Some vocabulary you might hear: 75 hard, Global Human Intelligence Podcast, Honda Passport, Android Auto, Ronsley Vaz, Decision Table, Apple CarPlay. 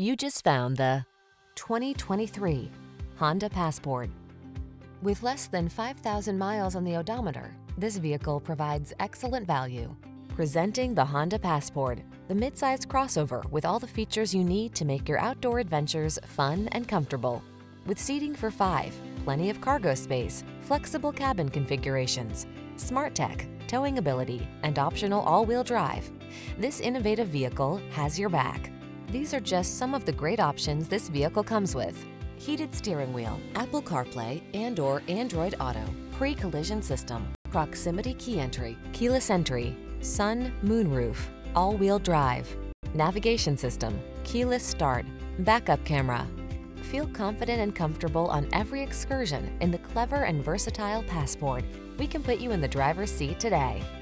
You just found the 2023 Honda Passport. With less than 5,000 miles on the odometer, this vehicle provides excellent value. Presenting the Honda Passport, the midsize crossover with all the features you need to make your outdoor adventures fun and comfortable. With seating for 5, plenty of cargo space, flexible cabin configurations, smart tech, towing ability, and optional all-wheel drive, this innovative vehicle has your back. These are just some of the great options this vehicle comes with: heated steering wheel, Apple CarPlay and/or Android Auto, pre-collision system, proximity key entry, keyless entry, sun, moonroof, all-wheel drive, navigation system, keyless start, backup camera. Feel confident and comfortable on every excursion in the clever and versatile Passport. We can put you in the driver's seat today.